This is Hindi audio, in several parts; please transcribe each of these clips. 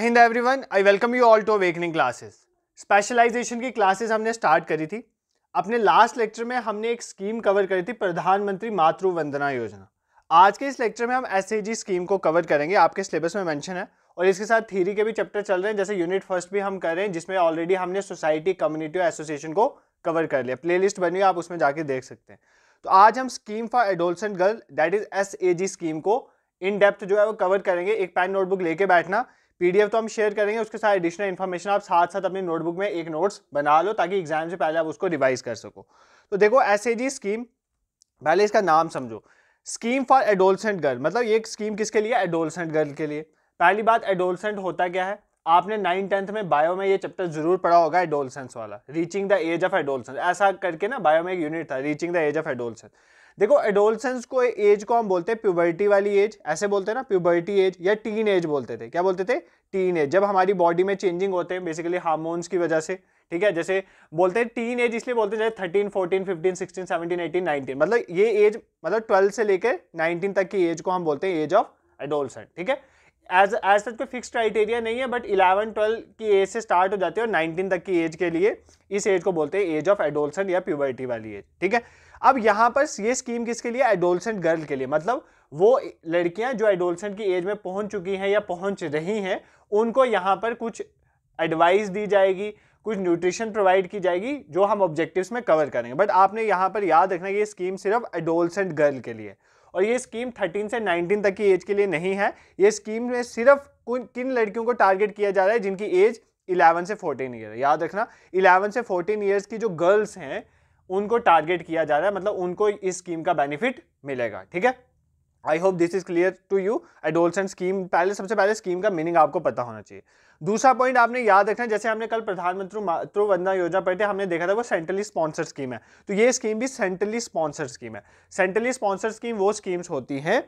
Hind everyone, I welcome you all to awakening classes. Specialisation की क्लासेस हमने स्टार्ट करी थी। अपने लास्ट लेक्चर में हमने एक स्कीम कवर करी थी, प्रधानमंत्री मातृ वंदना योजना। आज के इस लेक्चर में हम एसएजी स्कीम को कवर करेंगे, आपके सिलेबस में मेंशन है, और इसके साथ थ्योरी के भी चैप्टर चल रहे हैं। जैसे यूनिट फर्स्ट भी हम कर रहे हैं, जिसमें ऑलरेडी हमने सोसाइटी, कम्युनिटी और एसोसिएशन को कवर कर लिया। प्ले लिस्ट बनी है, आप उसमें जाके देख सकते हैं। तो आज हम scheme for adolescent girl, that is SAG scheme को इन डेप्थ जो है वो कवर करेंगे। एक पेन नोटबुक लेके बैठना, पीडीएफ तो हम शेयर करेंगे, उसके साथ एडिशनल इन्फॉर्मेशन आप साथ साथ अपनी नोटबुक में एक नोट्स बना लो, ताकि एग्जाम से पहले आप उसको रिवाइज कर सको। तो देखो एसएजी स्कीम, पहले इसका नाम समझो, स्कीम फॉर एडोलसेंट गर्ल, मतलब ये स्कीम किसके लिए? एडोलसेंट गर्ल के लिए। पहली बात, एडोलसेंट होता क्या है? आपने 9th-10th में बायो में ये चैप्टर जरूर पढ़ा होगा, एडोलसेंस वाला, reaching the age of adolescence, ऐसा करके ना बायो में एक यूनिट था, reaching the age of adolescence. देखो एडोलसेंस को, एज को हम बोलते हैं प्यूबर्टी वाली एज, ऐसे बोलते हैं ना, प्यूबर्टी एज या टीन एज बोलते थे। क्या बोलते थे? Teen age. जब हमारी बॉडी में चेंजिंग होते हैं बेसिकली हार्मोन्स की वजह से, ठीक है। जैसे बोलते हैं टीन एज इसलिए बोलते हैं, जैसे 13, 14, 15, 16, 17, 18, 19, मतलब ये एज, मतलब 12 से लेकर 19 तक की एज को हम बोलते हैं एज ऑफ एडोलसेंट, ठीक है। एज सच कोई फिक्स क्राइटेरिया नहीं है, बट 11, 12 की एज से स्टार्ट हो जाती है और 19 तक की एज के लिए इस एज को बोलते हैं एज ऑफ एडोलसेंट या प्यूबर्टी वाली एज, ठीक है। अब यहाँ पर ये स्कीम किसके लिए? एडोलसेंट गर्ल के लिए, मतलब वो लड़कियाँ जो एडोलसेंट की एज में पहुँच चुकी हैं या पहुँच रही हैं, उनको यहाँ पर कुछ एडवाइस दी जाएगी, कुछ न्यूट्रिशन प्रोवाइड की जाएगी, जो हम ऑब्जेक्टिव्स में कवर करेंगे। बट आपने यहाँ पर याद रखना, ये स्कीम सिर्फ एडोलसेंट गर्ल के लिए, और ये स्कीम 13 से 19 तक की एज के लिए नहीं है। ये स्कीम में सिर्फ किन लड़कियों को टारगेट किया जा रहा है? जिनकी एज 11 से 14 ईयर है। याद रखना, 11 से 14 ईयर्स की जो गर्ल्स हैं उनको टारगेट किया जा रहा है, मतलब उनको इस स्कीम का बेनिफिट मिलेगा, ठीक है। I hope this is clear to you. Adolescent scheme, पहले सबसे पहले स्कीम का मीनिंग आपको पता होना चाहिए। दूसरा पॉइंट आपने याद रखना, जैसे हमने कल प्रधानमंत्री मातृ वंदना योजना पढ़ी, हमने देखा था वो सेंट्रली स्पॉन्सर्ड स्कीम है, तो ये स्कीम भी सेंट्रली स्पॉन्सर्ड स्कीम है। सेंट्रली स्पॉन्सर्ड स्कीम वो स्कीम्स होती हैं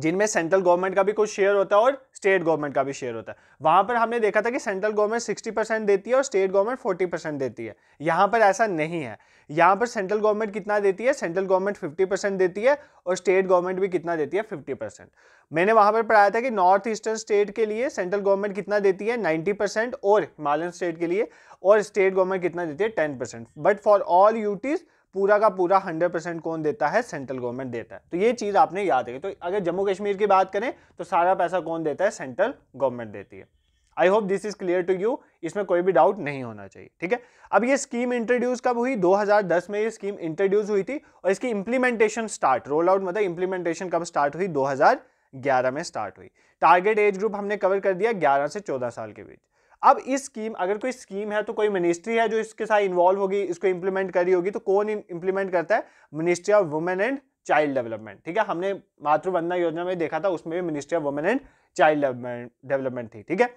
जिनमें सेंट्रल गवर्नमेंट का भी कुछ शेयर होता है और स्टेट गवर्नमेंट का भी शेयर होता है। वहाँ पर हमने देखा था कि सेंट्रल गवर्नमेंट 60% देती है और स्टेट गवर्नमेंट 40% देती है। यहाँ पर ऐसा नहीं है, यहाँ पर सेंट्रल गवर्नमेंट कितना देती है? सेंट्रल गवर्नमेंट 50% देती है और स्टेट गवर्नमेंट भी कितना देती है? 50%। मैंने वहाँ पर पढ़ाया था कि नॉर्थ ईस्टर्न स्टेट के लिए सेंट्रल गवर्नमेंट कितना देती है? 90%, और हिमालयन स्टेट के लिए और स्टेट गवर्नमेंट कितना देती है? 10%। बट फॉर ऑल यूटीज पूरा का पूरा 100% कौन देता है? सेंट्रल गवर्नमेंट देता है। तो ये चीज़ आपने याद रखी। तो अगर जम्मू कश्मीर की बात करें तो सारा पैसा कौन देता है? सेंट्रल गवर्नमेंट देती है। I hope this is clear to you, इसमें कोई भी डाउट नहीं होना चाहिए, ठीक है। अब ये स्कीम इंट्रोड्यूस कब हुई? 2010 में ये स्कीम इंट्रोड्यूस हुई थी, और इसकी इंप्लीमेंटेशन स्टार्ट, रोल आउट मतलब इंप्लीमेंटेशन कब स्टार्ट हुई? 2011 में स्टार्ट हुई। टारगेट एज ग्रुप हमने कवर कर दिया, 11 से 14 साल के बीच। अब इस स्कीम, अगर कोई स्कीम है तो कोई मिनिस्ट्री है जो इसके साथ इन्वॉल्व होगी, इसको इंप्लीमेंट करी होगी, तो कौन इंप्लीमेंट करता है? Ministry of women and child development, ठीक है। हमने मातृ वंदना योजना में देखा था, उसमें भी ministry of women and child development थी, ठीक है।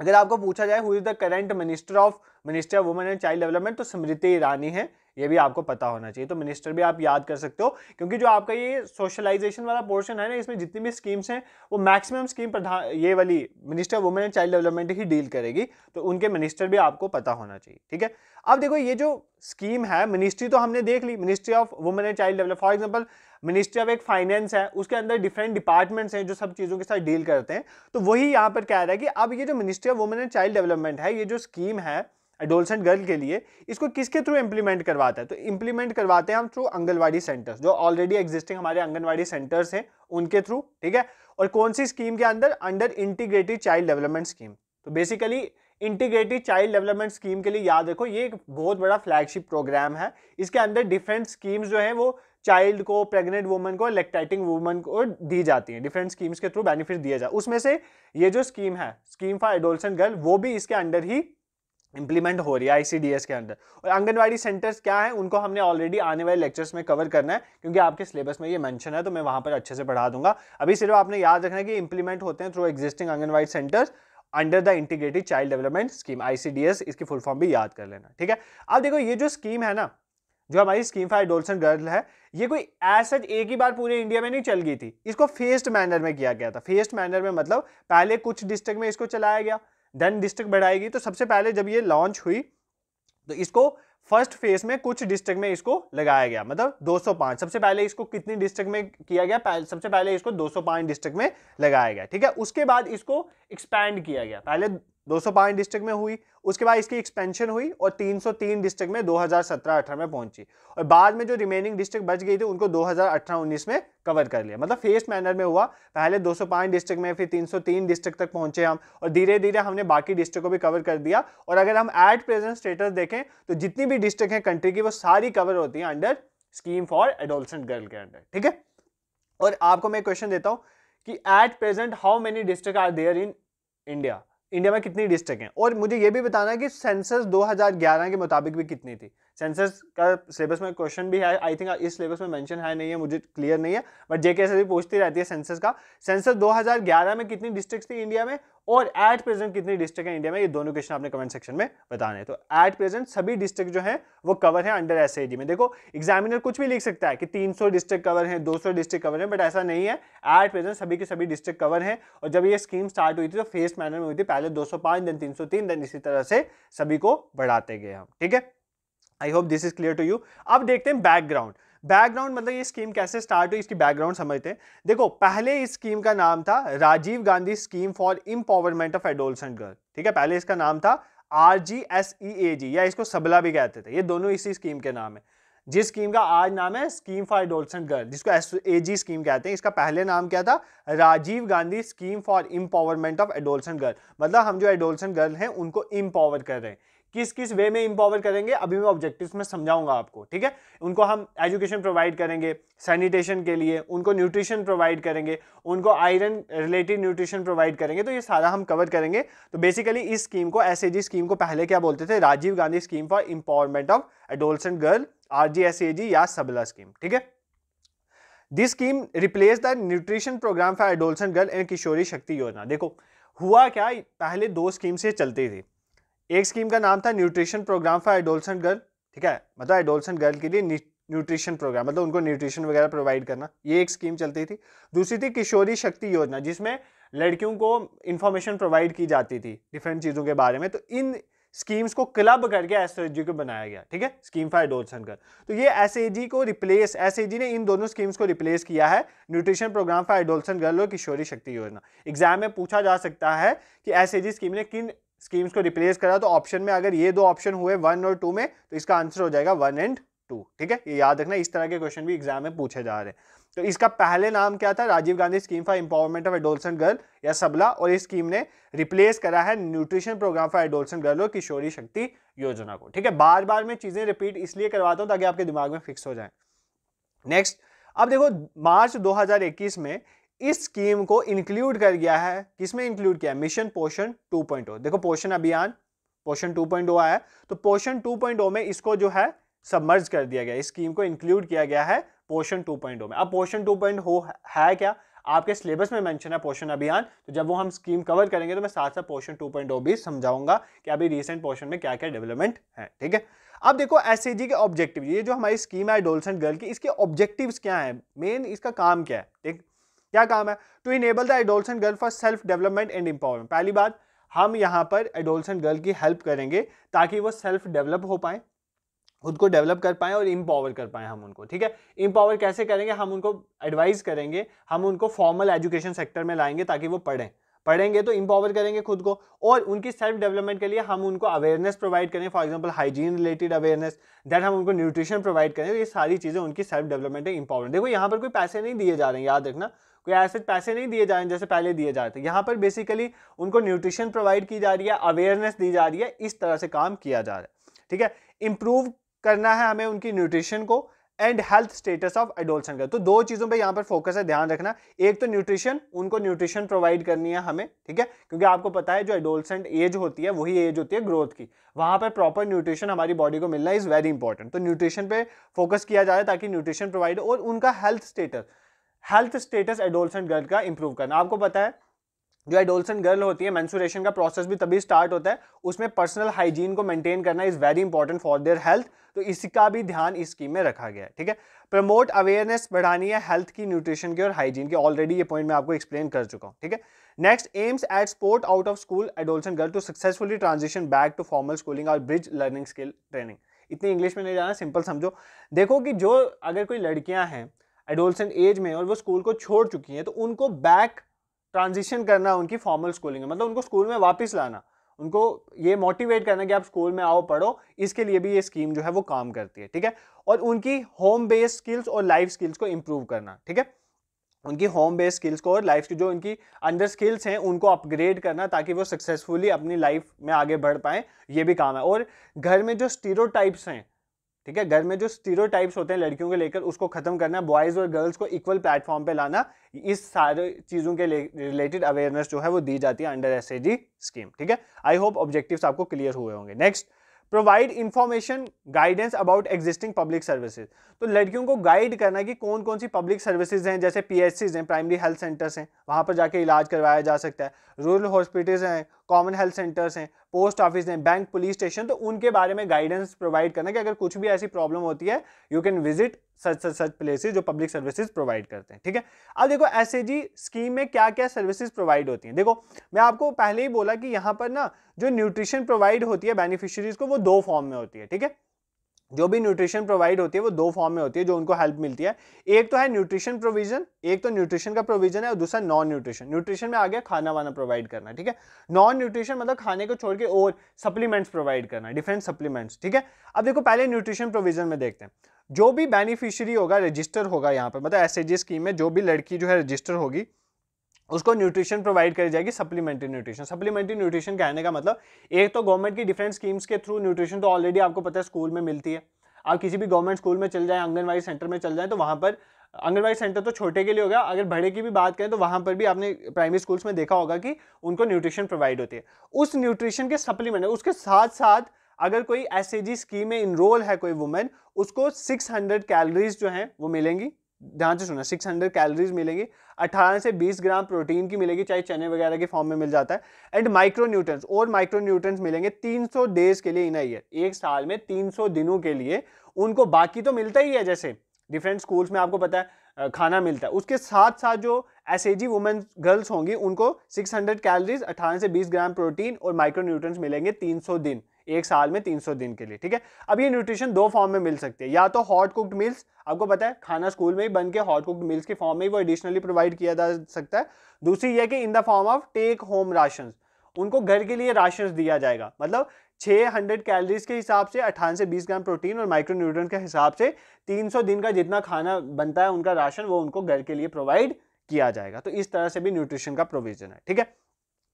अगर आपको पूछा जाए who is the current minister of women and child development, तो स्मृति ईरानी है। ये भी आपको पता होना चाहिए, तो मिनिस्टर भी आप याद कर सकते हो, क्योंकि जो आपका ये सोशलाइजेशन वाला पोर्शन है ना, इसमें जितनी भी स्कीम्स हैं वो मैक्सिमम स्कीम ये वाली minister women and child development ही डील करेगी, तो उनके मिनिस्टर भी आपको पता होना चाहिए, ठीक है। अब देखो ये जो स्कीम है, मिनिस्ट्री तो हमने देख ली, ministry of women and child development, for example ministry of एक फाइनेंस है, उसके अंदर डिफरेंट डिपार्टमेंट्स हैं जो सब चीज़ों के साथ डील करते हैं। तो वही यहाँ पर कह रहा है कि अब ये जो ministry of women and child development है, ये जो स्कीम है एडोलसेंट गर्ल के लिए, इसको किसके थ्रू इम्प्लीमेंट करवाता है? तो इम्प्लीमेंट करवाते हैं हम थ्रू आंगनवाड़ी सेंटर्स, जो ऑलरेडी एग्जिस्टिंग हमारे आंगनवाड़ी सेंटर्स हैं उनके थ्रू, ठीक है। और कौन सी स्कीम के अंदर? Under integrated child development scheme. तो basically integrated child development scheme के लिए याद रखो, ये एक बहुत बड़ा फ्लैगशिप प्रोग्राम है। इसके अंदर डिफरेंट स्कीम्स जो है वो चाइल्ड को, प्रेग्नेंट वुमन को, लैक्टेटिंग वुमन को दी जाती है, डिफरेंट स्कीम्स के थ्रू बेनिफिट दिया जाए। उसमें से ये जो स्कीम है, स्कीम फॉर एडोलसेंट गर्ल, वो भी इसके अंडर ही इंप्लीमेंट हो रही है आईसीडीएस के अंदर। और आंगनवाड़ी सेंटर्स क्या है, उनको हमने ऑलरेडी आने वाले लेक्चर्स में कवर करना है, क्योंकि आपके सिलेबस में ये मेंशन है, तो मैं वहाँ पर अच्छे से पढ़ा दूंगा। अभी सिर्फ आपने याद रखना है कि इंप्लीमेंट होते हैं through existing anganwadi centres under the integrated child development scheme, ICDS, इसकी फुल फॉर्म भी याद कर लेना, ठीक है। अब देखो ये जो स्कीम है ना, जो हमारी स्कीम फॉर एडोलसेंट गर्ल है, ये कोई ऐसा एक ही बार पूरे इंडिया में नहीं चल गई थी, इसको फेस्ड मैनर में किया गया था। फेस्ड मैनर में मतलब पहले कुछ डिस्ट्रिक्ट में इसको चलाया गया, देन डिस्ट्रिक्ट बढ़ाएगी। तो सबसे पहले जब ये लॉन्च हुई तो इसको फर्स्ट फेज में कुछ डिस्ट्रिक्ट में इसको लगाया गया, मतलब 205 सबसे पहले इसको कितनी डिस्ट्रिक्ट में किया गया, सबसे पहले इसको 205 डिस्ट्रिक्ट में लगाया गया, ठीक है। उसके बाद इसको एक्सपैंड किया गया, पहले 205 डिस्ट्रिक्ट में हुई, उसके बाद इसकी एक्सपेंशन हुई और 303 डिस्ट्रिक्ट में 2017-18 में पहुंची और बाद में जो रिमेनिंग डिस्ट्रिक्ट बच गई थी उनको 2018-19 में कवर कर लिया। मतलब फेस मैनर में हुआ, पहले 205 डिस्ट्रिक्ट में, फिर 303 डिस्ट्रिक्ट तक पहुंचे हम और धीरे धीरे हमने बाकी डिस्ट्रिक्ट को भी कवर कर दिया। और अगर हम एट प्रेजेंट स्टेटस देखें तो जितनी भी डिस्ट्रिक्ट हैं कंट्री की वो सारी कवर होती है under scheme for adolescent girl के अंडर, ठीक है। और आपको मैं क्वेश्चन देता हूँ कि at present how many district are there in India, India में कितनी डिस्ट्रिक्ट हैं, और मुझे ये भी बताना है कि सेंसस 2011 के मुताबिक भी कितनी थी। सेंसस का सिलेबस में क्वेश्चन भी है, आई थिंक इस सिलेबस में मेंशन है नहीं है, मुझे क्लियर नहीं है, बट जेके से भी पूछती रहती है सेंसस का। सेंसस 2011 में कितनी डिस्ट्रिक्ट थी इंडिया में और एट प्रेजेंट कितनी डिस्ट्रिक्ट है इंडिया में, ये दोनों क्वेश्चन आपने कमेंट सेक्शन में बताने हैं। तो एट प्रेजेंट सभी डिस्ट्रिक्ट जो है वो कवर है अंडर एसएजी में। देखो एग्जामिनर कुछ भी लिख सकता है कि 300 डिस्ट्रिक्ट कवर है, 200 डिस्ट्रिक्ट कवर है, बट ऐसा नहीं है। एट प्रेजेंट सभी के सभी डिस्ट्रिक्ट कवर है। और जब ये स्कीम स्टार्ट हुई थी तो फेज मैनर में हुई थी, पहले 205 देन 303 देन इसी तरह से सभी को बढ़ाते गए हम, ठीक है। I hope this is clear to you. अब देखते हैं बैकग्राउंड, बैकग्राउंड मतलब ये स्कीम कैसे स्टार्ट हुई, इसकी बैकग्राउंड समझते हैं। देखो पहले इस स्कीम का नाम था Rajiv Gandhi scheme for empowerment of adolescent girl, ठीक है। पहले इसका नाम था RGSEAG या इसको सबला भी कहते थे, ये दोनों इसी स्कीम के नाम है। जिस स्कीम का आज नाम है स्कीम फॉर एडोलसेंट गर्ल, जिसको एजी स्कीम कहते हैं, इसका पहले नाम क्या था, Rajiv Gandhi scheme for empowerment of adolescent girl. मतलब हम जो एडोलसेंट गर्ल हैं उनको एम्पावर कर रहे हैं, किस किस वे में इंपावर करेंगे अभी मैं ऑब्जेक्टिव्स में समझाऊंगा आपको, ठीक है। उनको हम एजुकेशन प्रोवाइड करेंगे, सैनिटेशन के लिए उनको न्यूट्रिशन प्रोवाइड करेंगे, उनको आयरन रिलेटेड न्यूट्रिशन प्रोवाइड करेंगे, तो ये सारा हम कवर करेंगे। तो बेसिकली इस स्कीम को, एसएजी स्कीम को पहले क्या बोलते थे, Rajiv Gandhi scheme for empowerment of adolescent girl RGSEAG या सबला स्कीम, ठीक है। This scheme replace the nutrition programme for adolescent girl and Kishori Shakti Yojana. देखो हुआ क्या, पहले दो स्कीम से चलती थी, एक स्कीम का नाम था nutrition programme for adolescent girl, ठीक है, मतलब एडोलसेंट गर्ल के लिए न्यूट्रिशन प्रोग्राम, मतलब उनको न्यूट्रिशन वगैरह प्रोवाइड करना, ये एक स्कीम चलती थी। दूसरी थी किशोरी शक्ति योजना, जिसमें लड़कियों को इन्फॉर्मेशन प्रोवाइड की जाती थी डिफरेंट चीज़ों के बारे में। तो इन स्कीम्स को क्लब करके एसएजी को बनाया गया, ठीक है, स्कीम फॉर एडोलसेंट गर्ल। तो ये एसएजी को रिप्लेस, एसएजी ने इन दोनों स्कीम्स को रिप्लेस किया है, nutrition programme for adolescent girl और किशोरी शक्ति योजना। एग्जाम में पूछा जा सकता है कि एसएजी स्कीम ने किन स्कीम्स को रिप्लेस करा, तो ऑप्शन में अगर ये दो ऑप्शन हुए 1 और 2 में तो इसका आंसर हो जाएगा 1 और 2, ठीक है। ये याद रखना, इस तरह के क्वेश्चन भी एग्जाम में पूछे जा रहे हैं। तो इसका पहले नाम क्या था, Rajiv Gandhi scheme for empowerment of adolescent girl या सबला, और इस स्कीम ने रिप्लेस करा है nutrition programme for adolescent girl और किशोरी शक्ति योजना को, ठीक है। बार बार मैं चीजें रिपीट इसलिए करवाता हूँ ताकि आपके दिमाग में फिक्स हो जाए। नेक्स्ट, अब देखो मार्च 2021 में इस स्कीम को इंक्लूड कर गया है, किसमें इंक्लूड किया है, मिशन पोषण 2.0। देखो पोषण अभियान पोषण 2.0 आया, तो पोषण 2.0 में इसको जो है सबमर्ज कर दिया गया, इस स्कीम को इंक्लूड किया गया है पोषण 2.0 में। अब पोषण 2.0 है क्या, आपके सिलेबस में मेंशन है पोषण अभियान, तो जब वो हम स्कीम कवर करेंगे तो मैं साथ साथ पोषण 2.0 भी समझाऊंगा कि अभी रिसेंट पोषण में क्या क्या डेवलपमेंट है, ठीक है। अब देखो एसएजी के ऑब्जेक्टिव, ये जो हमारी स्कीम है एडोलसेंट गर्ल की, इसके ऑब्जेक्टिव्स क्या है, मेन इसका काम क्या है, ठीक, क्या काम है, to enable the adolescent girl for self development and empowerment. पहली बात हम यहाँ पर एडोलसेंट गर्ल की हेल्प करेंगे ताकि वो सेल्फ डेवलप हो पाए, खुद को डेवलप कर पाएँ और एम्पावर कर पाएँ हम उनको, ठीक है। एम्पावर कैसे करेंगे, हम उनको एडवाइस करेंगे, हम उनको फॉर्मल एजुकेशन सेक्टर में लाएंगे ताकि वो पढ़ें, पढ़ेंगे तो एम्पावर करेंगे खुद को, और उनकी सेल्फ डेवलपमेंट के लिए हम उनको अवेयरनेस प्रोवाइड करें, for example hygiene related awareness, then हम उनको न्यूट्रिशन प्रोवाइड करें। तो ये सारी चीज़ें उनकी सेल्फ डेवलपमेंट एंड एम्पावरमेंट। देखो यहाँ पर कोई पैसे नहीं दिए जा रहे हैं, याद रखना, कोई ऐसे पैसे नहीं दिए जा रहे हैं जैसे पहले दिए जाते हैं। यहाँ पर बेसिकली उनको न्यूट्रिशन प्रोवाइड की जा रही है, अवेयरनेस दी जा रही है, इस तरह से काम किया जा रहा है, ठीक है। इम्प्रूव करना है हमें उनकी न्यूट्रिशन को and health status of adolescent girl. तो दो चीज़ों पे यहाँ पर फोकस है, ध्यान रखना। एक तो न्यूट्रिशन, उनको न्यूट्रिशन प्रोवाइड करनी है हमें, ठीक है, क्योंकि आपको पता है जो एडोलसेंट एज होती है वही एज होती है ग्रोथ की, वहाँ पर प्रॉपर न्यूट्रिशन हमारी बॉडी को मिलना इज़ वेरी इंपॉर्टेंट। तो न्यूट्रिशन पे फोकस किया जा रहा है ताकि न्यूट्रिशन प्रोवाइड, और उनका हेल्थ स्टेटस एडोलसेंट गर्ल का इंप्रूव करना। आपको पता है जो एडोलसेंट गर्ल होती है, मेंस्ट्रुएशन का प्रोसेस भी तभी स्टार्ट होता है, उसमें पर्सनल हाइजीन को मेंटेन करना is very important for their health, तो इसका भी ध्यान इस स्कीम में रखा गया है। ठीक है, प्रमोट अवेयरनेस बढ़ानी है हेल्थ की, न्यूट्रिशन की और हाइजीन की। ऑलरेडी ये पॉइंट मैं आपको एक्सप्लेन कर चुका हूँ। ठीक है, next, aims at support out of school adolescent girl to successfully transition back to formal schooling और ब्रिज लर्निंग स्किल ट्रेनिंग। इतनी इंग्लिश में नहीं जाना, सिंपल समझो। देखो कि जो अगर कोई लड़कियां हैं एडोलसेंट एज में और वो स्कूल को छोड़ चुकी हैं, तो उनको बैक ट्रांजिशन करना उनकी फॉर्मल स्कूलिंग में, मतलब उनको स्कूल में वापस लाना, उनको ये मोटिवेट करना कि आप स्कूल में आओ पढ़ो, इसके लिए भी ये स्कीम जो है वो काम करती है। ठीक है, और उनकी होम बेस्ड स्किल्स और लाइफ स्किल्स को इम्प्रूव करना। ठीक है, उनकी होम बेस्ड स्किल्स को और लाइफ की जो उनकी अंदर स्किल्स हैं उनको अपग्रेड करना, ताकि वो सक्सेसफुली अपनी लाइफ में आगे बढ़ पाएँ, ये भी काम है। और घर में जो स्टीरियोटाइप्स हैं, ठीक है, घर में जो स्टीरियोटाइप्स होते हैं लड़कियों के लेकर, उसको खत्म करना, बॉयज़ और गर्ल्स को इक्वल प्लेटफॉर्म पे लाना, इस सारे चीज़ों के रिलेटेड अवेयरनेस जो है वो दी जाती है अंडर एसएजी स्कीम। ठीक है, आई होप ऑब्जेक्टिव्स आपको क्लियर हुए होंगे। Next, provide information guidance about existing public services. तो लड़कियों को गाइड करना कि कौन कौन सी पब्लिक सर्विसेज हैं, जैसे पीएचसीज हैं, प्राइमरी हेल्थ सेंटर्स हैं, वहाँ पर जाके इलाज करवाया जा सकता है, रूरल हॉस्पिटल्स हैं, कॉमन हेल्थ सेंटर्स हैं, पोस्ट ऑफिस हैं, बैंक, पुलिस स्टेशन, तो उनके बारे में गाइडेंस प्रोवाइड करना कि अगर कुछ भी ऐसी प्रॉब्लम होती है you can visit such places जो पब्लिक सर्विसेज प्रोवाइड करते हैं। ठीक है, अब देखो एसएजी स्कीम में क्या क्या सर्विसेज प्रोवाइड होती हैं। देखो मैं आपको पहले ही बोला कि यहाँ पर ना जो न्यूट्रिशन प्रोवाइड होती है बेनिफिशियरीज को वो दो फॉर्म में होती है। ठीक है, जो भी न्यूट्रिशन प्रोवाइड होती है वो दो फॉर्म में होती है जो उनको हेल्प मिलती है। एक तो है न्यूट्रिशन प्रोविजन, एक तो न्यूट्रिशन का प्रोविजन है, और दूसरा नॉन न्यूट्रिशन। न्यूट्रिशन में आ गया खाना वाना प्रोवाइड करना। ठीक है, नॉन न्यूट्रिशन मतलब खाने को छोड़ के और सप्लीमेंट्स प्रोवाइड करना, डिफरेंट सप्लीमेंट्स। ठीक है, अब देखो पहले न्यूट्रिशन प्रोविजन में देखते हैं। जो भी बेनिफिशियरी होगा, रजिस्टर होगा यहाँ पर, मतलब एसएजी स्कीम में जो भी लड़की जो है रजिस्टर होगी, उसको न्यूट्रिशन प्रोवाइड करी जाएगी, सप्लीमेंट्री न्यूट्रिशन। सप्लीमेंट्री न्यूट्रिशन कहने का मतलब, एक तो गवर्नमेंट की डिफरेंट स्कीम्स के थ्रू न्यूट्रिशन तो ऑलरेडी आपको पता है स्कूल में मिलती है। आप किसी भी गवर्नमेंट स्कूल में चल जाएं, आंगनवाड़ी सेंटर में चल जाएं, तो वहाँ पर आंगनवाड़ी सेंटर तो छोटे के लिए होगा, अगर बड़े की भी बात करें तो वहाँ पर भी आपने प्राइमरी स्कूल्स में देखा होगा कि उनको न्यूट्रिशन प्रोवाइड होती है। उस न्यूट्रिशन के सप्लीमेंट, उसके साथ साथ अगर कोई एसएजी स्कीम में इनरोल है कोई वुमेन, उसको 600 कैलोरीज जो हैं वो मिलेंगी। ध्यान से सुना, 600 कैलोरीज मिलेंगी, 18 से 20 ग्राम प्रोटीन की मिलेगी, चाहे चने वगैरह के फॉर्म में मिल जाता है, एंड माइक्रोन्यूट्रेंट्स, और माइक्रोन्यूट्रेंट्स मिलेंगे 300 डेज के लिए इन अ ईयर, एक साल में 300 दिनों के लिए उनको। बाकी तो मिलता ही है, जैसे डिफरेंट स्कूल्स में आपको पता है खाना मिलता है, उसके साथ साथ जो एसएजी वुमेन गर्ल्स होंगी उनको 600 कैलोरीज, 18 से 20 ग्राम प्रोटीन और माइक्रोन्यूट्रेंट्स मिलेंगे 300 दिन, एक साल में 300 दिन के लिए। ठीक है, अब ये न्यूट्रिशन दो फॉर्म में मिल सकती है, या तो हॉट कुक्ड मील्स, आपको पता है खाना स्कूल में ही बन के हॉट कुक्ड मील्स के फॉर्म में ही वो एडिशनली प्रोवाइड किया जा सकता है। दूसरी यह कि in the form of take home ration, उनको घर के लिए राशन दिया जाएगा, मतलब 600 कैलोरीज के हिसाब से, 18 से 20 ग्राम प्रोटीन और माइक्रोन्यूट्रिएंट के हिसाब से 300 दिन का जितना खाना बनता है उनका राशन, वो उनको घर के लिए प्रोवाइड किया जाएगा। तो इस तरह से भी न्यूट्रिशन का प्रोविजन है। ठीक है,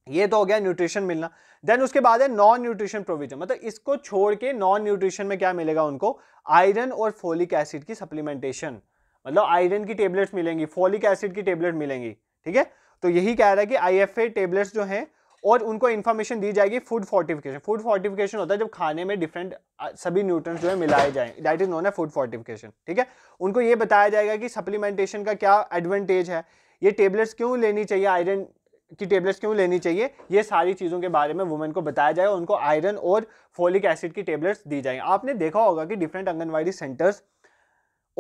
ये तो हो गया न्यूट्रिशन मिलना। देन उसके बाद है नॉन न्यूट्रिशन प्रोविजन, मतलब इसको छोड़ के नॉन न्यूट्रिशन में क्या मिलेगा उनको, आयरन और फोलिक एसिड की सप्लीमेंटेशन, मतलब आयरन की टेबलेट्स मिलेंगी, फोलिक एसिड की टेबलेट मिलेंगी। ठीक है, तो यही कह रहा है कि आईएफए टेबलेट्स जो हैं, और उनको इन्फॉर्मेशन दी जाएगी। फूड फोर्टिफिकेशन, फूड फोर्टिफिकेशन होता है जब खाने में डिफरेंट सभी न्यूट्रिएंट्स जो है मिलाए जाएँ, that is known as food fortification. ठीक है, उनको ये बताया जाएगा कि सप्लीमेंटेशन का क्या एडवांटेज है, ये टेबलेट्स क्यों लेनी चाहिए, आयरन की टेबलेट्स क्यों लेनी चाहिए, ये सारी चीज़ों के बारे में वुमेन को बताया जाएगा। उनको आयरन और फोलिक एसिड की टेबलेट्स दी जाएंगी। आपने देखा होगा कि डिफरेंट आंगनवाड़ी सेंटर्स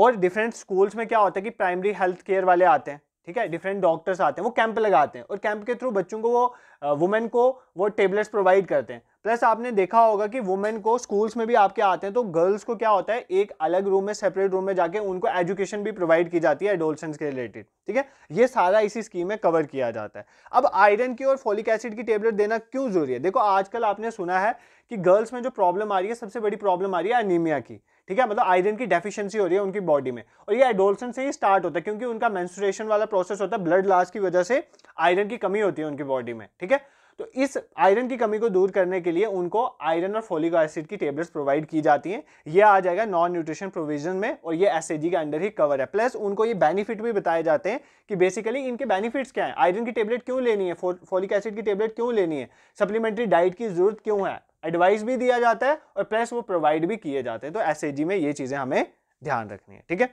और डिफरेंट स्कूल्स में क्या होता है कि प्राइमरी हेल्थ केयर वाले आते हैं, ठीक है, डिफरेंट डॉक्टर्स आते हैं, वो कैंप लगाते हैं और कैंप के थ्रू बच्चों को वो वुमेन को वो टेबलेट्स प्रोवाइड करते हैं। प्लस आपने देखा होगा कि वुमेन को स्कूल्स में भी आपके आते हैं, तो गर्ल्स को क्या होता है, एक अलग रूम में, सेपरेट रूम में जाके उनको एजुकेशन भी प्रोवाइड की जाती है एडोलसेंट्स के रिलेटेड। ठीक है, ये सारा इसी स्कीम में कवर किया जाता है। अब आयरन की और फोलिक एसिड की टेबलेट देना क्यों जरूरी है? देखो आजकल आपने सुना है कि गर्ल्स में जो प्रॉब्लम आ रही है, सबसे बड़ी प्रॉब्लम आ रही है एनीमिया की। ठीक है, मतलब आयरन की डेफिशिएंसी हो रही है उनकी बॉडी में, और ये एडोलसेंट से ही स्टार्ट होता है, क्योंकि उनका मेंस्ट्रुएशन वाला प्रोसेस होता है, ब्लड लॉस की वजह से आयरन की कमी होती है उनकी बॉडी में। ठीक है, तो इस आयरन की कमी को दूर करने के लिए उनको आयरन और फोलिक एसिड की टेबलेट्स प्रोवाइड की जाती हैं। ये आ जाएगा नॉन न्यूट्रिशन प्रोविजन में, और ये एसएजी के अंडर ही कवर है। प्लस उनको ये बेनिफिट भी बताए जाते हैं कि बेसिकली इनके बेनिफिट्स क्या हैं, आयरन की टेबलेट क्यों लेनी है, फोलिक एसिड की टेबलेट क्यों लेनी है, सप्लीमेंट्री डाइट की जरूरत क्यों है, एडवाइस भी दिया जाता है और प्लस वो प्रोवाइड भी किए जाते हैं। तो एसएजी में ये चीज़ें हमें ध्यान रखनी है। ठीक है,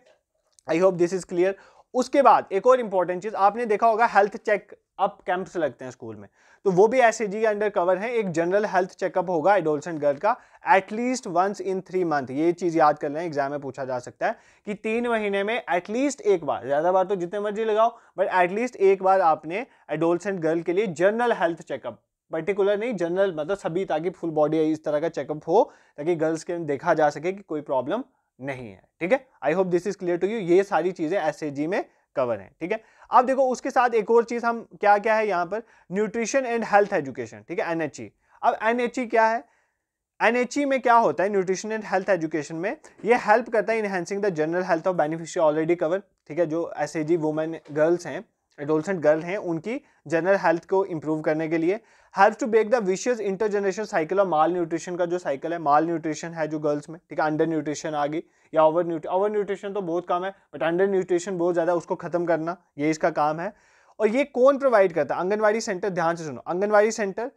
I hope this is clear. उसके बाद एक और इंपॉर्टेंट चीज आपने देखा होगा, हेल्थ चेक अप कैंप्स लगते हैं स्कूल में, तो वो भी एसएजी के अंडर कवर है। एक जनरल हेल्थ चेकअप होगा एडोलसेंट गर्ल का एटलीस्ट वंस इन 3 मंथ। ये चीज याद कर लें, एग्जाम में पूछा जा सकता है कि 3 महीने में एटलीस्ट एक बार, ज्यादा बार तो जितने मर्जी लगाओ बट एटलीस्ट एक बार आपने एडोलसेंट गर्ल के लिए जनरल हेल्थ चेकअप, पर्टिकुलर नहीं जनरल मतलब सभी, ताकि फुल बॉडी इस तरह का चेकअप हो ताकि गर्ल्स के देखा जा सके कि कोई प्रॉब्लम नहीं है। ठीक है, I hope this is clear to you. ये सारी चीजें एसएजी में कवर है। ठीक है, अब देखो उसके साथ एक और चीज हम क्या क्या है यहाँ पर, न्यूट्रिशन एंड हेल्थ एजुकेशन। ठीक है, एनएचई। अब एनएचई क्या है, एनएचई में क्या होता है, न्यूट्रिशन एंड हेल्थ एजुकेशन में ये हेल्प करता है enhancing the general health of beneficiary already cover. ठीक है, जो एसएजी वुमेन गर्ल्स हैं, एडोलसेंट गर्ल हैं, उनकी जनरल हेल्थ को इंप्रूव करने के लिए help to break the vicious intergeneration cycle और माल न्यूट्रिशन का जो साइकिल है। माल न्यूट्रिशन है जो गर्ल्स में, ठीक है, अंडर न्यूट्रिशन आ गई या ओवर न्यूट्रिशन तो बहुत कम है बट अंडर न्यूट्रिशन बहुत ज़्यादा, उसको खत्म करना ये इसका काम है। और ये कौन प्रोवाइड करता है, आंगनवाड़ी सेंटर। ध्यान से सुनो, anganwadi centre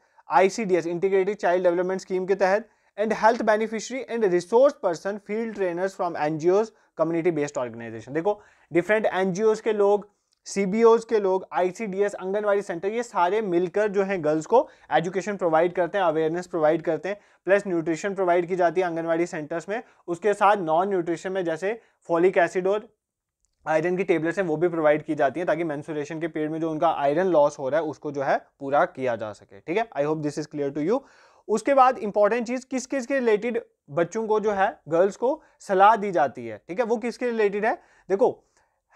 ICDS integrated child development scheme के तहत and health beneficiary and resource person field trainers from NGOs community based organisation. देखो डिफरेंट NGOs के लोग, CBOs के लोग, ICDS, आंगनवाड़ी सेंटर, ये सारे मिलकर जो हैं गर्ल्स को एजुकेशन प्रोवाइड करते हैं, अवेयरनेस प्रोवाइड करते हैं, प्लस न्यूट्रिशन प्रोवाइड की जाती है आंगनवाड़ी सेंटर्स में। उसके साथ नॉन न्यूट्रिशन में जैसे फॉलिक एसिड और आयरन की टेबलेट्स हैं वो भी प्रोवाइड की जाती हैं ताकि मेंस्ट्रुएशन के पीरियड में जो उनका आयरन लॉस हो रहा है उसको जो है पूरा किया जा सके। ठीक है, I hope this is clear to you. उसके बाद इंपॉर्टेंट चीज, किस किस के रिलेटेड बच्चों को जो है गर्ल्स को सलाह दी जाती है। ठीक है, वो किसके रिलेटेड है, देखो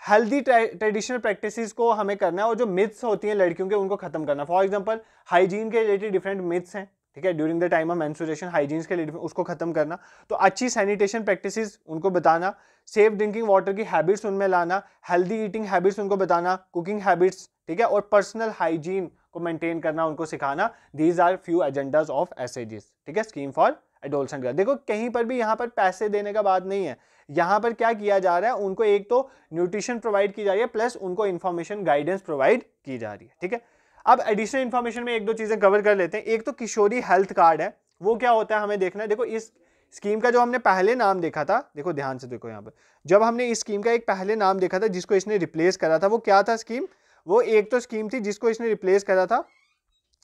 हेल्दी ट्रेडिशनल प्रैक्टिसेस को हमें करना है और जो मिथ्स होती हैं लड़कियों के उनको खत्म करना। फॉर एग्जांपल हाइजीन के रिलेटेड डिफरेंट मिथ्स हैं, ठीक है, during the time of menstruation hygiene के रिलेटेड उसको खत्म करना। तो अच्छी सैनिटेशन प्रैक्टिसेस उनको बताना, सेफ ड्रिंकिंग वाटर की हैबिट्स उनमें लाना, हेल्दी ईटिंग हैबिट्स उनको बताना, कुकिंग हैबिट्स, ठीक है, और पर्सनल हाइजीन को मेंटेन करना उनको सिखाना। These are few agendas of एसएजीस, ठीक है, स्कीम फॉर एडोलसेंट गर्ल। देखो कहीं पर भी यहाँ पर पैसे देने का बात नहीं है, यहाँ पर क्या किया जा रहा है, उनको एक तो न्यूट्रिशन प्रोवाइड की जा रही है प्लस उनको इन्फॉर्मेशन गाइडेंस प्रोवाइड की जा रही है। ठीक है, अब एडिशनल इन्फॉर्मेशन में एक दो चीजें कवर कर लेते हैं। एक तो किशोरी हेल्थ कार्ड है, वो क्या होता है हमें देखना है। देखो इस स्कीम का जो हमने पहले नाम देखा था, देखो ध्यान से देखो यहाँ पर, जब हमने इस स्कीम का एक पहले नाम देखा था जिसको इसने रिप्लेस करा था, वो क्या था स्कीम, वो एक तो स्कीम थी जिसको इसने रिप्लेस करा था,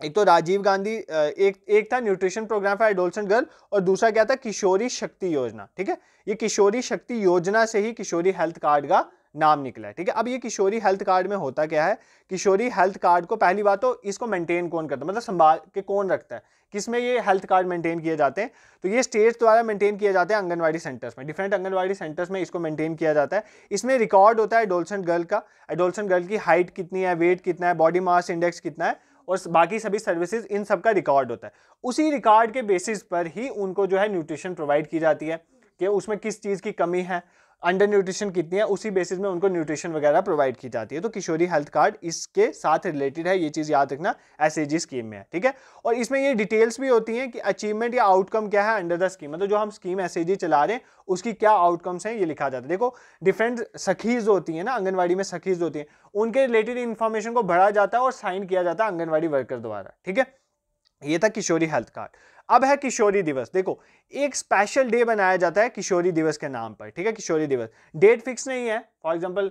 एक तो राजीव गांधी, एक था nutrition programme for adolescent girl और दूसरा क्या था किशोरी शक्ति योजना। ठीक है, ये किशोरी शक्ति योजना से ही किशोरी हेल्थ कार्ड का नाम निकला है। ठीक है, अब ये किशोरी हेल्थ कार्ड में होता क्या है, किशोरी हेल्थ कार्ड को पहली बात तो इसको मेंटेन कौन करता है, मतलब संभाल के कौन रखता है, किसमें ये हेल्थ कार्ड मेंटेन किए जाते हैं, तो ये स्टेट द्वारा मेंटेन किए जाते हैं आंगनवाड़ी सेंटर्स में, डिफरेंट आंगनवाड़ी सेंटर्स में इसको मेंटेन किया जाता है। इसमें रिकॉर्ड होता है एडोलसेंट गर्ल का, एडोलसेंट गर्ल की हाइट कितनी है, वेट कितना है, बॉडी मास इंडेक्स कितना है और बाकी सभी सर्विसेज, इन सब का रिकॉर्ड होता है। उसी रिकॉर्ड के बेसिस पर ही उनको जो है न्यूट्रिशन प्रोवाइड की जाती है कि उसमें किस चीज़ की कमी है, अंडर न्यूट्रिशन कितनी है, उसी बेसिस में उनको न्यूट्रिशन वगैरह प्रोवाइड की जाती है। तो किशोरी हेल्थ कार्ड इसके साथ रिलेटेड है, ये चीज़ याद रखना एसएजी स्कीम में है। ठीक है, और इसमें ये डिटेल्स भी होती हैं कि अचीवमेंट या आउटकम क्या है अंडर द स्कीम, मतलब जो हम स्कीम एसएजी चला रहे हैं उसकी क्या आउटकम्स हैं ये लिखा जाता है। देखो डिफरेंट सखीज होती है ना, आंगनवाड़ी में सखीज होती है, उनके रिलेटेड इन्फॉर्मेशन को भरा जाता है और साइन किया जाता है आंगनवाड़ी वर्कर द्वारा। ठीक है, ये था किशोरी हेल्थ कार्ड। अब है किशोरी दिवस। देखो एक स्पेशल डे बनाया जाता है किशोरी दिवस के नाम पर। ठीक है, किशोरी दिवस डेट फिक्स नहीं है, फॉर एग्जांपल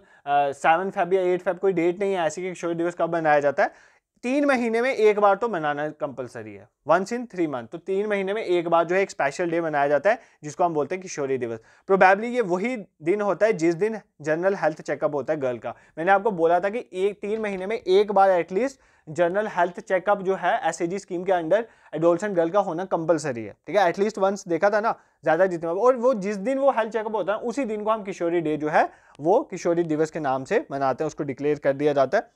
7 फेब या 8 फेब कोई डेट नहीं है ऐसी कि किशोरी दिवस कब बनाया जाता है। 3 महीने में एक बार तो मनाना कंपलसरी है, वंस इन 3 मंथ, तो 3 महीने में एक बार जो है एक स्पेशल डे मनाया जाता है जिसको हम बोलते हैं किशोरी दिवस। प्रोबेबली ये वही दिन होता है जिस दिन जनरल हेल्थ चेकअप होता है गर्ल का। मैंने आपको बोला था कि 3 महीने में एक बार एटलीस्ट जनरल हेल्थ चेकअप जो है एसएजी स्कीम के अंडर एडोलसेंट गर्ल का होना कंपलसरी है। ठीक है, एटलीस्ट वंस देखा था ना, ज़्यादा जितना, और वो जिस दिन वो हेल्थ चेकअप होता है उसी दिन को हम किशोरी डे जो है वो किशोरी दिवस के नाम से मनाते हैं, उसको डिक्लेयर कर दिया जाता है।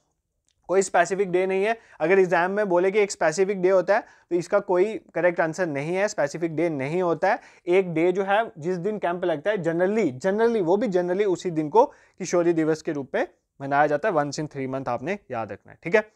कोई स्पेसिफिक डे नहीं है, अगर एग्जाम में बोले कि एक स्पेसिफिक डे होता है तो इसका कोई करेक्ट आंसर नहीं है, स्पेसिफिक डे नहीं होता है। एक डे जो है जिस दिन कैंप लगता है जनरली वो भी जनरली उसी दिन को किशोरी दिवस के रूप में मनाया जाता है, वंस इन 3 मंथ आपने याद रखना है। ठीक है,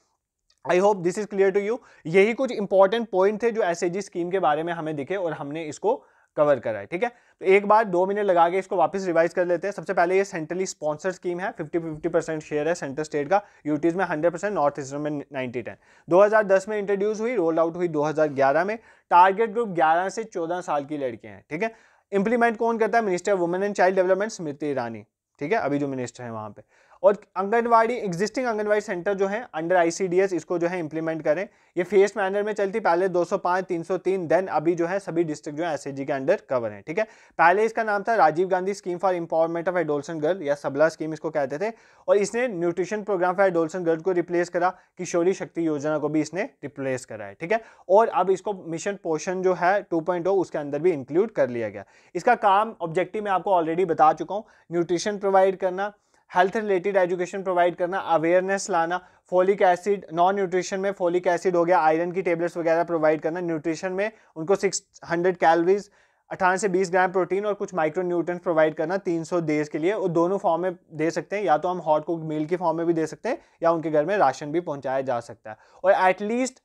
I hope this is clear to you. यही कुछ इंपॉर्टेंट पॉइंट थे जो एसएजी स्कीम के बारे में हमें दिखे और हमने इसको कवर करा है। ठीक है, तो एक बार 2 मिनट लगा के इसको वापस रिवाइज कर लेते हैं। सबसे पहले ये सेंट्रली स्पॉन्सर्ड स्कीम है, 50-50% शेयर है सेंटर स्टेट का, यूटीज में 100%, नॉर्थ ईस्टर्न में 90-10। 2010 में इंट्रोड्यूस हुई, रोल आउट हुई 2011 में। टारगेट ग्रुप 11 से 14 साल की लड़कियां हैं। ठीक है, इंप्लीमेंट कौन करता है, minister women and child development Smriti Irani, ठीक है, अभी जो मिनिस्टर है वहां पर। और आंगनवाड़ी एग्जिस्टिंग आंगनवाड़ी सेंटर जो है अंडर ICDS इसको जो है इंप्लीमेंट करें। ये फेस मैनर में चलती, पहले 205, 303, देन अभी जो है सभी डिस्ट्रिक्ट जो है SHG के अंडर कवर है। ठीक है, पहले इसका नाम था Rajiv Gandhi scheme for empowerment of adolescent girl या सबला स्कीम इसको कहते थे, और इसने nutrition programme for adolescent girl को रिप्लेस करा, किशोरी शक्ति योजना को भी इसने रिप्लेस करा है। ठीक है, और अब इसको मिशन पोषण जो है 2.0 उसके अंदर भी इंक्लूड कर लिया गया। इसका काम ऑब्जेक्टिव में आपको ऑलरेडी बता चुका हूँ, न्यूट्रिशन प्रोवाइड करना, हेल्थ रिलेटेड एजुकेशन प्रोवाइड करना, अवेयरनेस लाना, फोलिक एसिड नॉन न्यूट्रिशन में फोलिक एसिड हो गया, आयरन की टेबलेट्स वगैरह प्रोवाइड करना, न्यूट्रिशन में उनको 600 कैलोरीज, 18 से 20 ग्राम प्रोटीन और कुछ माइक्रो न्यूट्रन प्रोवाइड करना 300 डेज के लिए। और दोनों फॉर्म में दे सकते हैं, या तो हम हॉट कुक मील की फॉर्म में भी दे सकते हैं या उनके घर में राशन भी पहुँचाया जा सकता है। और एटलीस्ट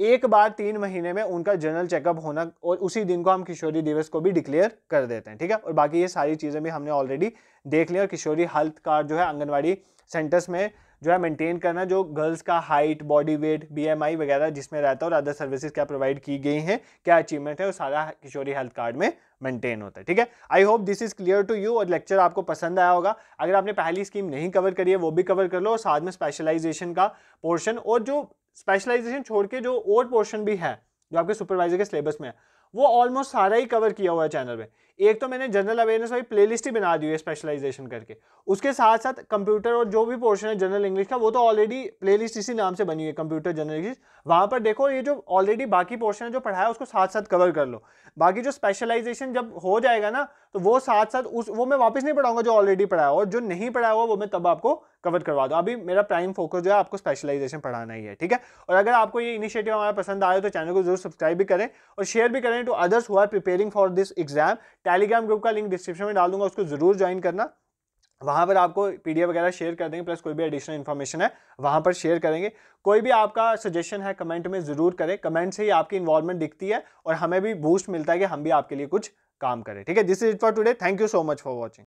एक बार 3 महीने में उनका जनरल चेकअप होना, और उसी दिन को हम किशोरी दिवस को भी डिक्लेयर कर देते हैं। ठीक है, और बाकी ये सारी चीज़ें भी हमने ऑलरेडी देख ली। और किशोरी हेल्थ कार्ड जो है आंगनवाड़ी सेंटर्स में जो है मेंटेन करना, जो गर्ल्स का हाइट, बॉडी वेट, BMI वगैरह जिसमें रहता है, और अदर सर्विसेज क्या प्रोवाइड की गई हैं, क्या अचीवमेंट है, वो सारा किशोरी हेल्थ कार्ड में मेंटेन होता है। ठीक है, I hope this is clear to you, और लेक्चर आपको पसंद आया होगा। अगर आपने पहली स्कीम नहीं कवर करी है वो भी कवर कर लो, और साथ में स्पेशलाइजेशन का पोर्शन, और जो स्पेशलाइजेशन छोड़ के जो और पोर्शन भी है जो आपके सुपरवाइजर के सिलेबस में है वो ऑलमोस्ट सारा ही कवर किया हुआ है चैनल में। एक तो मैंने जनरल अवेयरनेस वाली प्लेलिस्ट ही बना दी है स्पेशलाइजेशन करके, उसके साथ साथ कंप्यूटर और जो भी पोर्शन है जनरल इंग्लिश का वो तो ऑलरेडी प्लेलिस्ट इसी नाम से बनी हुई है, कंप्यूटर जनरल इंग्लिश। वहाँ पर देखो ये जो ऑलरेडी बाकी पोर्शन है जो पढ़ाया उसको साथ साथ कवर कर लो। बाकी जो स्पेशलाइजेशन जब हो जाएगा ना तो वो साथ साथ उस वो मैं वापस नहीं पढ़ाऊंगा जो ऑलरेडी पढ़ाया, और जो नहीं पढ़ाया हुआ वो मैं तब आपको कवर करवा दूँ। अभी मेरा प्राइम फोकस जो है आपको स्पेशलाइजेशन पढ़ाना ही है। ठीक है, और अगर आपको ये इनिशिएटिव हमारा पसंद आए तो चैनल को जरूर सब्सक्राइब भी करें और शेयर भी करें to others who are preparing for this exam. Telegram group का लिंक डिस्क्रिप्शन में डाल दूंगा, उसको जरूर ज्वाइन करना, वहाँ पर आपको PDF वगैरह शेयर कर देंगे, प्लस कोई भी एडिशनल इन्फॉर्मेशन है वहाँ पर शेयर करेंगे। कोई भी आपका सजेशन है कमेंट में ज़रूर करें, कमेंट से ही आपकी इन्वॉल्वमेंट दिखती है और हमें भी बूस्ट मिलता है कि हम भी आपके लिए कुछ काम करें। ठीक है, this is it for today, thank you so much for watching.